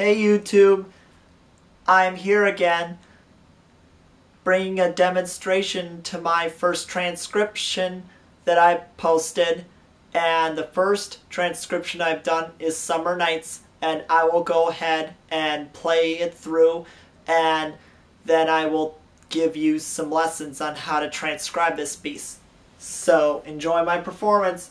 Hey YouTube, I'm here again, bringing a demonstration to my first transcription that I posted, and the first transcription I've done is Summer Nights, and I will go ahead and play it through, and then I will give you some lessons on how to transcribe this piece. So enjoy my performance.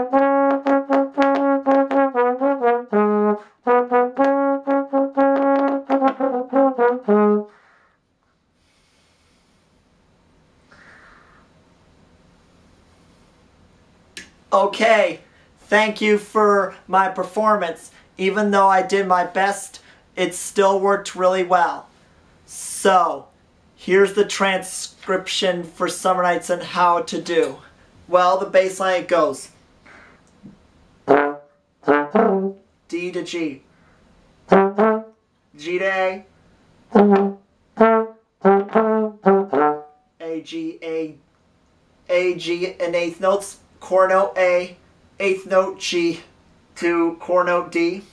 Okay, thank you for my performance. Even though I did my best, it still worked really well. So, here's the transcription for Summer Nights and how to do. Well, the bass line goes D to G, G to A G, A G and eighth notes. Core note A, eighth note G to core note D,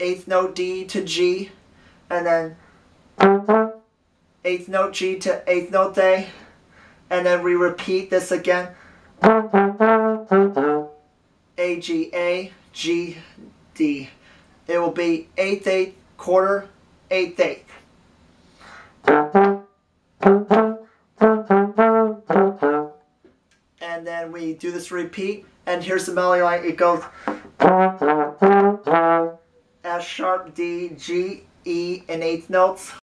eighth note D to G, and then eighth note G to eighth note A, and then we repeat this again. A, G, A, G, D. It will be eighth, eighth, quarter, eighth, eighth. And then we do this repeat, and here's the melody line. It goes F sharp, D, G, E, and eighth notes,